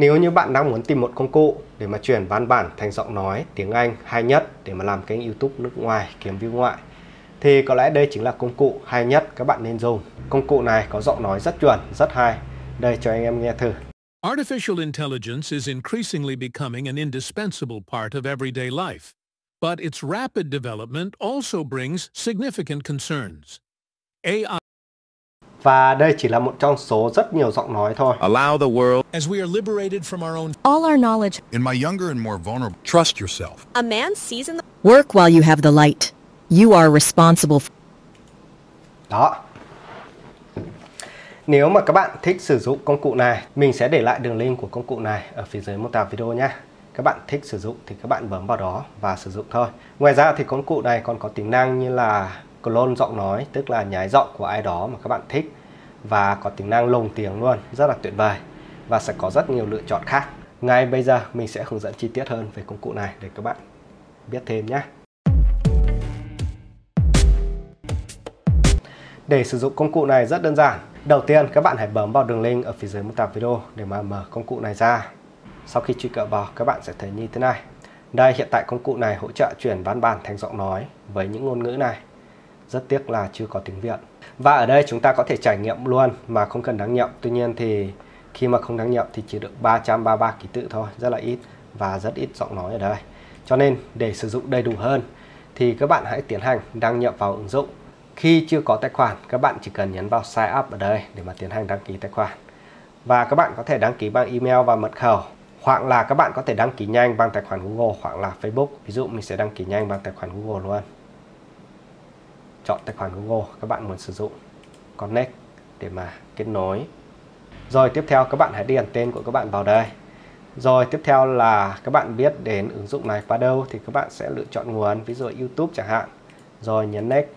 Nếu như bạn đang muốn tìm một công cụ để mà chuyển văn bản thành giọng nói tiếng Anh hay nhất để mà làm kênh YouTube nước ngoài kiếm view ngoại, thì có lẽ đây chính là công cụ hay nhất các bạn nên dùng. Công cụ này có giọng nói rất chuẩn, rất hay. Đây, cho anh em nghe thử. Artificial intelligence is increasingly becoming an indispensable part of everyday life, but its rapid development also brings significant concerns. AI. Và đây chỉ là một trong số rất nhiều giọng nói thôi. Allow the world as we are liberated from our own all our knowledge in my younger and more vulnerable trust yourself. A man sees in the work while you have the light. You are responsible for. Đó. Nếu mà các bạn thích sử dụng công cụ này, mình sẽ để lại đường link của công cụ này ở phía dưới mô tả video nhé. Các bạn thích sử dụng thì các bạn bấm vào đó và sử dụng thôi. Ngoài ra thì công cụ này còn có tính năng như là clone giọng nói, tức là nhái giọng của ai đó mà các bạn thích, và có tính năng lồng tiếng luôn, rất là tuyệt vời, và sẽ có rất nhiều lựa chọn khác. Ngay bây giờ mình sẽ hướng dẫn chi tiết hơn về công cụ này để các bạn biết thêm nhé. Để sử dụng công cụ này rất đơn giản. Đầu tiên các bạn hãy bấm vào đường link ở phía dưới mô tả video để mà mở công cụ này ra. Sau khi truy cập vào, các bạn sẽ thấy như thế này. Đây, hiện tại công cụ này hỗ trợ chuyển văn bản thành giọng nói với những ngôn ngữ này. Rất tiếc là chưa có tiếng Việt. Và ở đây chúng ta có thể trải nghiệm luôn mà không cần đăng nhập. Tuy nhiên thì khi mà không đăng nhập thì chỉ được 333 ký tự thôi, rất là ít và rất ít giọng nói ở đây. Cho nên để sử dụng đầy đủ hơn thì các bạn hãy tiến hành đăng nhập vào ứng dụng. Khi chưa có tài khoản, các bạn chỉ cần nhấn vào sign up ở đây để mà tiến hành đăng ký tài khoản. Và các bạn có thể đăng ký bằng email và mật khẩu. Hoặc là các bạn có thể đăng ký nhanh bằng tài khoản Google hoặc là Facebook. Ví dụ mình sẽ đăng ký nhanh bằng tài khoản Google luôn. Chọn tài khoản Google các bạn muốn sử dụng. Connect để mà kết nối. Rồi tiếp theo các bạn hãy điền tên của các bạn vào đây. Rồi tiếp theo là các bạn biết đến ứng dụng này qua đâu thì các bạn sẽ lựa chọn nguồn. Ví dụ YouTube chẳng hạn. Rồi nhấn next.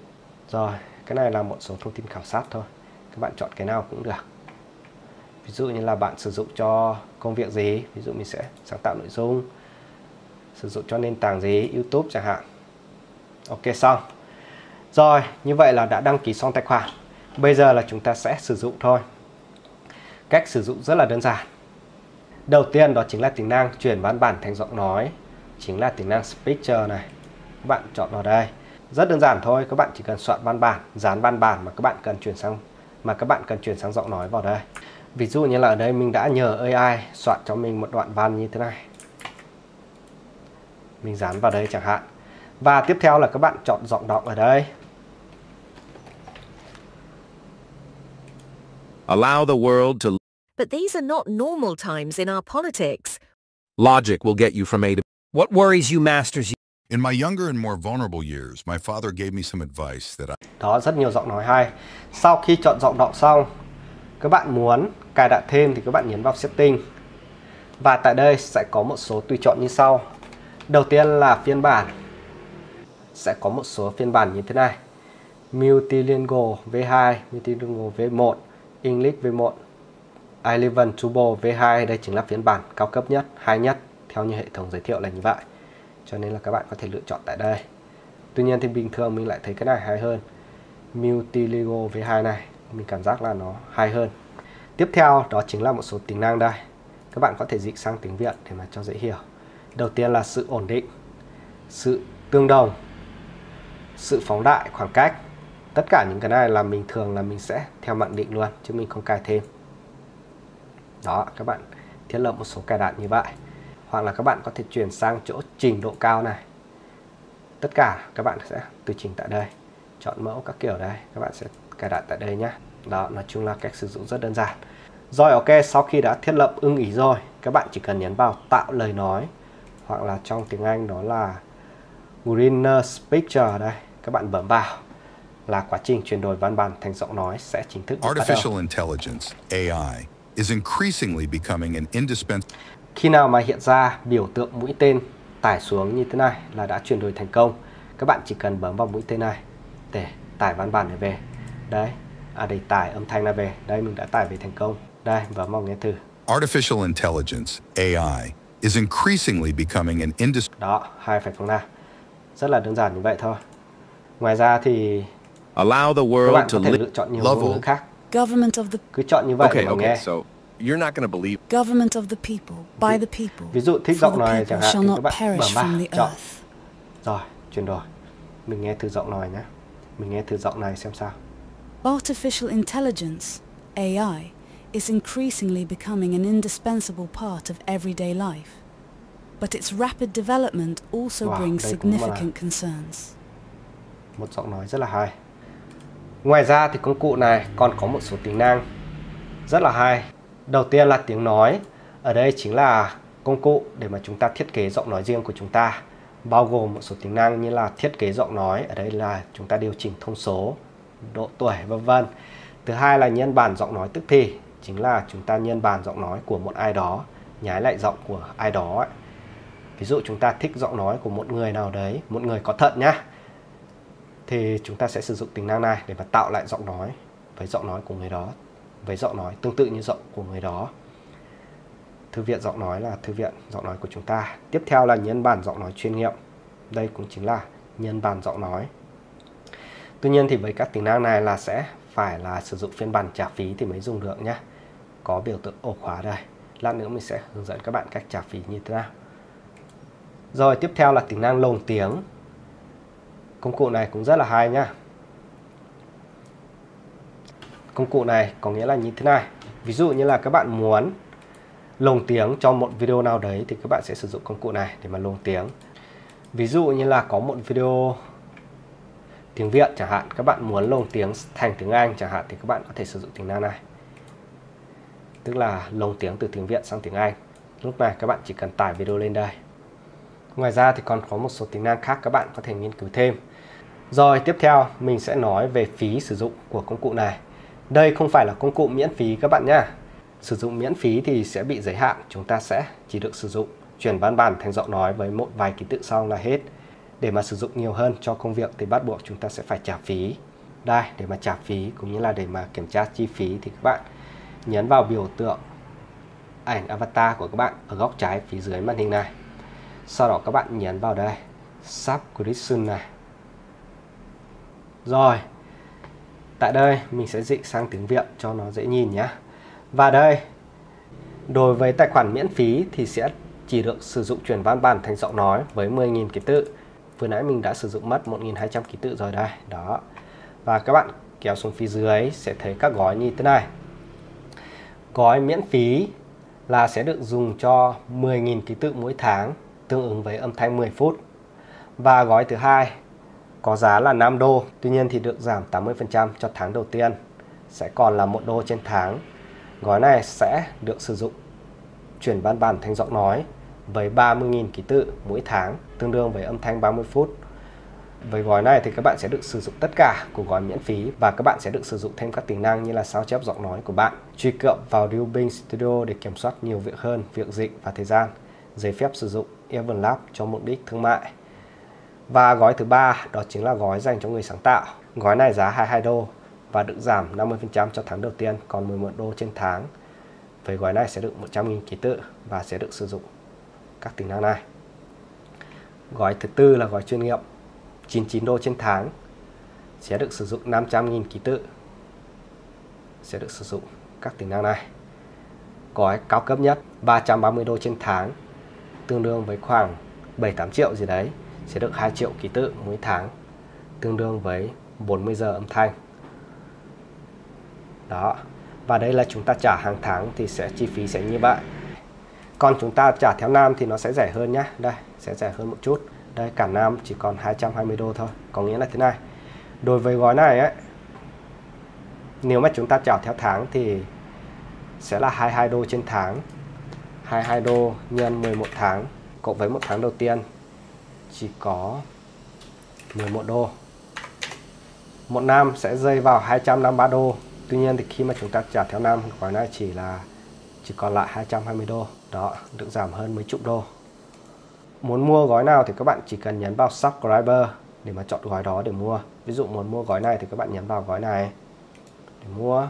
Rồi, cái này là một số thông tin khảo sát thôi. Các bạn chọn cái nào cũng được. Ví dụ như là bạn sử dụng cho công việc gì. Ví dụ mình sẽ sáng tạo nội dung. Sử dụng cho nền tảng gì, YouTube chẳng hạn. Ok, xong. Rồi, như vậy là đã đăng ký xong tài khoản. Bây giờ là chúng ta sẽ sử dụng thôi. Cách sử dụng rất là đơn giản. Đầu tiên đó chính là tính năng chuyển văn bản thành giọng nói. Chính là tính năng Speaker này. Các bạn chọn vào đây. Rất đơn giản thôi, các bạn chỉ cần soạn văn bản, dán văn bản mà các bạn cần chuyển sang giọng nói vào đây. Ví dụ như là ở đây mình đã nhờ AI soạn cho mình một đoạn văn như thế này. Mình dán vào đây chẳng hạn. Và tiếp theo là các bạn chọn giọng đọc ở đây. Allow the world to. But these are not normal times in our politics. Logic will get you from A to B. What worries you masters you. In my younger and more vulnerable years, my father gave me some advice that I. Đó, rất nhiều giọng nói hay. Sau khi chọn giọng đọc xong, các bạn muốn cài đặt thêm thì các bạn nhấn vào setting. Và tại đây sẽ có một số tùy chọn như sau. Đầu tiên là phiên bản. Sẽ có một số phiên bản như thế này. Multilingual V2, Multilingual V1, English V1, Eleven Turbo V2. Đây chính là phiên bản cao cấp nhất, hay nhất theo như hệ thống giới thiệu là như vậy. Cho nên là các bạn có thể lựa chọn tại đây. Tuy nhiên thì bình thường mình lại thấy cái này hay hơn. Multilingual V2 này, mình cảm giác là nó hay hơn. Tiếp theo đó chính là một số tính năng đây. Các bạn có thể dịch sang tiếng Việt để mà cho dễ hiểu. Đầu tiên là sự ổn định, sự tương đồng, sự phóng đại, khoảng cách. Tất cả những cái này là mình thường là mình sẽ theo mặc định luôn, chứ mình không cài thêm. Đó, các bạn thiết lập một số cài đặt như vậy. Hoặc là các bạn có thể chuyển sang chỗ trình độ cao này. Tất cả các bạn sẽ tùy chỉnh tại đây. Chọn mẫu các kiểu đây. Các bạn sẽ cài đặt tại đây nhé. Đó, nói chung là cách sử dụng rất đơn giản. Rồi, ok, sau khi đã thiết lập ưng ý rồi, các bạn chỉ cần nhấn vào tạo lời nói. Hoặc là trong tiếng Anh đó là Greener Speaker đây. Các bạn bấm vào là quá trình chuyển đổi văn bản thành giọng nói sẽ chính thức bắt đầu. Artificial Intelligence, AI, is increasingly becoming an indispensable. Khi nào mà hiện ra biểu tượng mũi tên tải xuống như thế này là đã chuyển đổi thành công. Các bạn chỉ cần bấm vào mũi tên này để tải văn bản này về. Đấy, để tải âm thanh này về. Đây, mình đã tải về thành công. Đây, bấm vào nghe thử. Artificial Intelligence, AI, is increasingly becoming an industry. Đó, hay phải không nào? Rất là đơn giản như vậy thôi. Ngoài ra thì các bạn có thể lựa chọn nhiều ngôn ngữ khác. Cứ chọn như vậy mà nghe. You're not going to believe. Government of the people, by the people. Ví dụ thích giọng loài chẳng hạn thì các bạn mở mã chọn. Rồi, chuyển đổi. Mình nghe thử giọng loài nhé. Mình nghe thử giọng này xem sao. Artificial intelligence, AI, is increasingly becoming an indispensable part of everyday life. But its rapid development also brings significant concerns. Một giọng nói rất là hay. Ngoài ra thì công cụ này còn có một số tính năng rất là hay. Đầu tiên là tiếng nói. Ở đây chính là công cụ để mà chúng ta thiết kế giọng nói riêng của chúng ta, bao gồm một số tính năng như là thiết kế giọng nói, ở đây là chúng ta điều chỉnh thông số, độ tuổi v.v. Thứ hai là nhân bản giọng nói tức thì, chính là chúng ta nhân bản giọng nói của một ai đó, nhái lại giọng của ai đó ấy. Ví dụ chúng ta thích giọng nói của một người nào đấy, một người có thận nhá, thì chúng ta sẽ sử dụng tính năng này để mà tạo lại giọng nói với giọng nói của người đó, với giọng nói tương tự như giọng của người đó. Thư viện giọng nói là thư viện giọng nói của chúng ta. Tiếp theo là nhân bản giọng nói chuyên nghiệp. Đây cũng chính là nhân bản giọng nói. Tuy nhiên thì với các tính năng này là sẽ phải là sử dụng phiên bản trả phí thì mới dùng được nhé. Có biểu tượng ổ khóa đây. Lát nữa mình sẽ hướng dẫn các bạn cách trả phí như thế nào. Rồi tiếp theo là tính năng lồng tiếng. Công cụ này cũng rất là hay nhá. Công cụ này có nghĩa là như thế này. Ví dụ như là các bạn muốn lồng tiếng cho một video nào đấy thì các bạn sẽ sử dụng công cụ này để mà lồng tiếng. Ví dụ như là có một video tiếng Việt chẳng hạn, các bạn muốn lồng tiếng thành tiếng Anh chẳng hạn thì các bạn có thể sử dụng tính năng này. Tức là lồng tiếng từ tiếng Việt sang tiếng Anh. Lúc này các bạn chỉ cần tải video lên đây. Ngoài ra thì còn có một số tính năng khác các bạn có thể nghiên cứu thêm. Rồi tiếp theo mình sẽ nói về phí sử dụng của công cụ này. Đây không phải là công cụ miễn phí các bạn nhá. Sử dụng miễn phí thì sẽ bị giới hạn, chúng ta sẽ chỉ được sử dụng chuyển văn bản thành giọng nói với một vài ký tự sau là hết. Để mà sử dụng nhiều hơn cho công việc thì bắt buộc chúng ta sẽ phải trả phí. Đây, để mà trả phí cũng như là để mà kiểm tra chi phí thì các bạn nhấn vào biểu tượng ảnh avatar của các bạn ở góc trái phía dưới màn hình này. Sau đó các bạn nhấn vào đây, subscription này. Rồi, tại đây mình sẽ dịch sang tiếng Việt cho nó dễ nhìn nhé. Và đây, đối với tài khoản miễn phí thì sẽ chỉ được sử dụng chuyển văn bản thành giọng nói với 10.000 ký tự. Vừa nãy mình đã sử dụng mất 1.200 ký tự rồi đây. Đó. Và các bạn kéo xuống phía dưới sẽ thấy các gói như thế này. Gói miễn phí là sẽ được dùng cho 10.000 ký tự mỗi tháng, tương ứng với âm thanh 10 phút. Và gói thứ hai có giá là 5 đô, tuy nhiên thì được giảm 80% cho tháng đầu tiên, sẽ còn là 1 đô trên tháng. Gói này sẽ được sử dụng chuyển văn bản thành giọng nói với 30.000 ký tự mỗi tháng, tương đương với âm thanh 30 phút. Với gói này thì các bạn sẽ được sử dụng tất cả của gói miễn phí và các bạn sẽ được sử dụng thêm các tính năng như là sao chép giọng nói của bạn, truy cập vào Dubbing Studio để kiểm soát nhiều việc hơn, việc dịch và thời gian, giấy phép sử dụng ElevenLabs cho mục đích thương mại. Và gói thứ ba đó chính là gói dành cho người sáng tạo. Gói này giá 22 đô và được giảm 50% cho tháng đầu tiên, còn 11 đô trên tháng. Với gói này sẽ được 100.000 ký tự và sẽ được sử dụng các tính năng này. Gói thứ tư là gói chuyên nghiệp, 99 đô trên tháng, sẽ được sử dụng 500.000 ký tự, sẽ được sử dụng các tính năng này. Gói cao cấp nhất 330 đô trên tháng, tương đương với khoảng 7-8 triệu gì đấy, sẽ được 2 triệu ký tự mỗi tháng, tương đương với 40 giờ âm thanh. Đó. Và đây là chúng ta trả hàng tháng thì sẽ chi phí sẽ như vậy. Còn chúng ta trả theo năm thì nó sẽ rẻ hơn nhé. Đây, sẽ rẻ hơn một chút. Đây, cả năm chỉ còn 220 đô thôi. Có nghĩa là thế này. Đối với gói này ấy, nếu mà chúng ta trả theo tháng thì sẽ là 22 đô trên tháng. 22 đô nhân 11 tháng cộng với 1 tháng đầu tiên chỉ có 11 đô. Một năm sẽ rơi vào 253 đô. Tuy nhiên thì khi mà chúng ta trả theo năm, gói này chỉ còn lại 220 đô. Đó, được giảm hơn mấy chục đô. Muốn mua gói nào thì các bạn chỉ cần nhấn vào subscriber để mà chọn gói đó để mua. Ví dụ muốn mua gói này thì các bạn nhấn vào gói này để mua.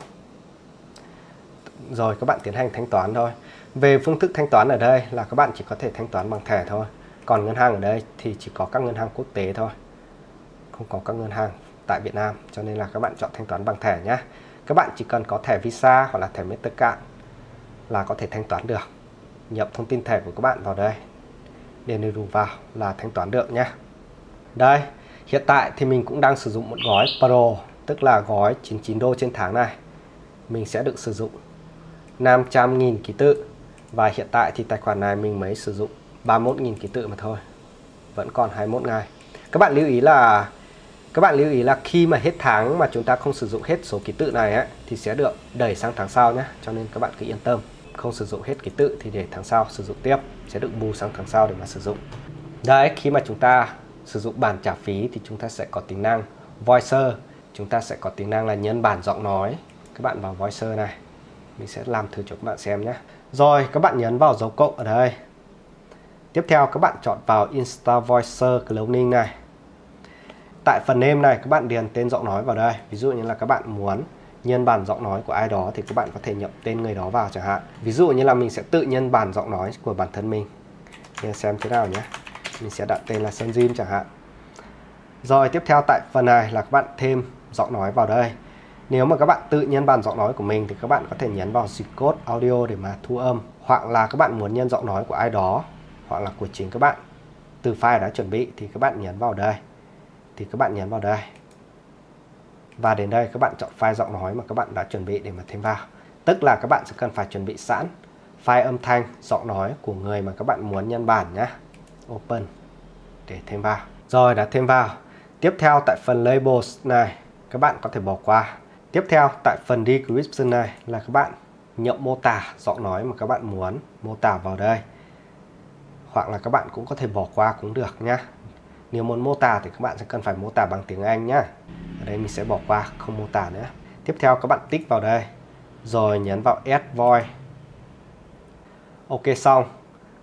Rồi các bạn tiến hành thanh toán thôi. Về phương thức thanh toán ở đây là các bạn chỉ có thể thanh toán bằng thẻ thôi. Còn ngân hàng ở đây thì chỉ có các ngân hàng quốc tế thôi. Không có các ngân hàng tại Việt Nam, cho nên là các bạn chọn thanh toán bằng thẻ nhé. Các bạn chỉ cần có thẻ Visa hoặc là thẻ Mastercard là có thể thanh toán được. Nhập thông tin thẻ của các bạn vào đây, điền đầy đủ vào là thanh toán được nhé. Đây, hiện tại thì mình cũng đang sử dụng một gói Pro, tức là gói 99 đô trên tháng này. Mình sẽ được sử dụng 500.000 ký tự. Và hiện tại thì tài khoản này mình mới sử dụng 31.000 ký tự mà thôi. Vẫn còn 21 ngày. Các bạn lưu ý là khi mà hết tháng mà chúng ta không sử dụng hết số ký tự này ấy, thì sẽ được đẩy sang tháng sau nhé. Cho nên các bạn cứ yên tâm, không sử dụng hết ký tự thì để tháng sau sử dụng tiếp, sẽ được bù sang tháng sau để mà sử dụng. Đấy, khi mà chúng ta sử dụng bản trả phí thì chúng ta sẽ có tính năng Voicer. Chúng ta sẽ có tính năng là nhân bản giọng nói. Các bạn vào Voicer này, mình sẽ làm thử cho các bạn xem nhé. Rồi, các bạn nhấn vào dấu cộng ở đây. Tiếp theo các bạn chọn vào Insta Voice Cloning này. Tại phần name này các bạn điền tên giọng nói vào đây. Ví dụ như là các bạn muốn nhân bản giọng nói của ai đó thì các bạn có thể nhập tên người đó vào chẳng hạn. Ví dụ như là mình sẽ tự nhân bản giọng nói của bản thân mình. Để xem thế nào nhé. Mình sẽ đặt tên là Sơn Zim chẳng hạn. Rồi tiếp theo tại phần này là các bạn thêm giọng nói vào đây. Nếu mà các bạn tự nhân bản giọng nói của mình thì các bạn có thể nhấn vào dịch code audio để mà thu âm. Hoặc là các bạn muốn nhân giọng nói của ai đó, hoặc là của chính các bạn, từ file đã chuẩn bị thì các bạn nhấn vào đây. Và đến đây các bạn chọn file giọng nói mà các bạn đã chuẩn bị để mà thêm vào. Tức là các bạn sẽ cần phải chuẩn bị sẵn file âm thanh, giọng nói của người mà các bạn muốn nhân bản nhé. Open để thêm vào. Rồi đã thêm vào. Tiếp theo tại phần labels này các bạn có thể bỏ qua. Tiếp theo tại phần description này là các bạn nhập mô tả giọng nói mà các bạn muốn mô tả vào đây. Hoặc là các bạn cũng có thể bỏ qua cũng được nhé. Nếu muốn mô tả thì các bạn sẽ cần phải mô tả bằng tiếng Anh nhé. Ở đây mình sẽ bỏ qua, không mô tả nữa. Tiếp theo các bạn tích vào đây. Rồi nhấn vào Add Voice. Ok xong.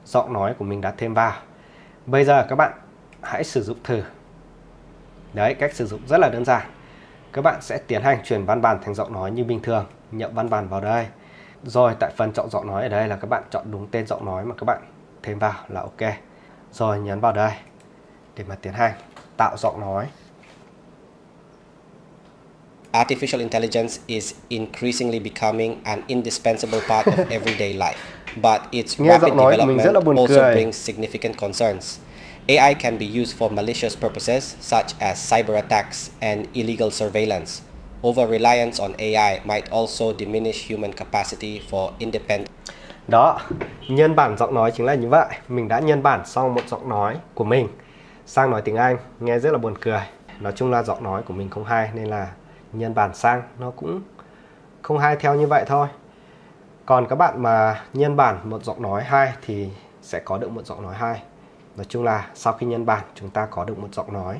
Giọng nói của mình đã thêm vào. Bây giờ các bạn hãy sử dụng thử. Đấy, cách sử dụng rất là đơn giản. Các bạn sẽ tiến hành chuyển văn bản thành giọng nói như bình thường. Nhập văn bản vào đây. Rồi tại phần chọn giọng nói ở đây là các bạn chọn đúng tên giọng nói mà các bạn thêm vào là ok. Rồi nhấn vào đây để mà tiến hành tạo giọng nói. Artificial intelligence is increasingly becoming an indispensable part of everyday life, but its rapid development also brings significant concerns. AI can be used for malicious purposes such as cyber attacks and illegal surveillance. Over-reliance on AI might also diminish human capacity for independent. Đó, nhân bản giọng nói chính là như vậy. Mình đã nhân bản xong một giọng nói của mình sang nói tiếng Anh, nghe rất là buồn cười. Nói chung là giọng nói của mình không hay nên là nhân bản sang nó cũng không hay theo như vậy thôi. Còn các bạn mà nhân bản một giọng nói hay thì sẽ có được một giọng nói hay. Nói chung là sau khi nhân bản chúng ta có được một giọng nói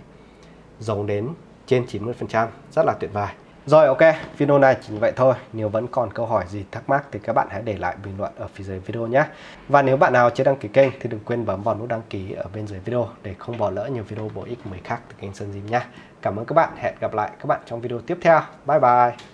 giống đến trên 90%, rất là tuyệt vời. Rồi ok, video này chỉ như vậy thôi. Nếu vẫn còn câu hỏi gì thắc mắc thì các bạn hãy để lại bình luận ở phía dưới video nhé. Và nếu bạn nào chưa đăng ký kênh thì đừng quên bấm vào nút đăng ký ở bên dưới video để không bỏ lỡ nhiều video bổ ích mới khác từ kênh Sơn Zim nhé. Cảm ơn các bạn, hẹn gặp lại các bạn trong video tiếp theo. Bye bye.